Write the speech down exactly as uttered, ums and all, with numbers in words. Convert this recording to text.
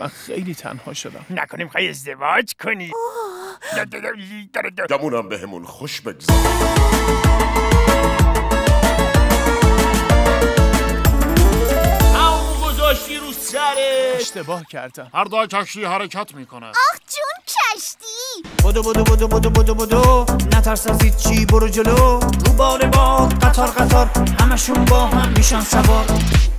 من خیلی تنها شدم. نکنیم خواهی ازدواج کنی. دمونم به همون خوش بگذار. همون گذاشتی رو سره. اشتباه کردم. هر دا کشتی حرکت میکنه. آخ جون کشتی. بدو بدو بدو بدو بدو بدو. نترس از هیچی برو جلو. رو باره با قطار قطار. همشون با هم میشن سوار.